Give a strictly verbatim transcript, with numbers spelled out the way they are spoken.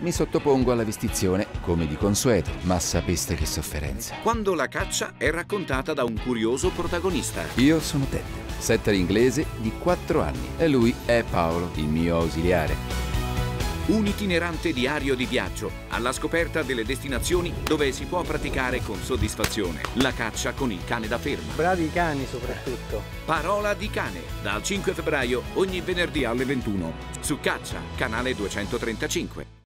Mi sottopongo alla vestizione, come di consueto, ma sapeste che sofferenza. Quando la caccia è raccontata da un curioso protagonista. Io sono Ted, setter inglese di quattro anni, e lui è Paolo, il mio ausiliare. Un itinerante diario di viaggio, alla scoperta delle destinazioni dove si può praticare con soddisfazione la caccia con il cane da ferma. Bravi cani soprattutto. Parola di cane, dal cinque febbraio ogni venerdì alle ventuno, su Caccia, canale duecentotrentacinque.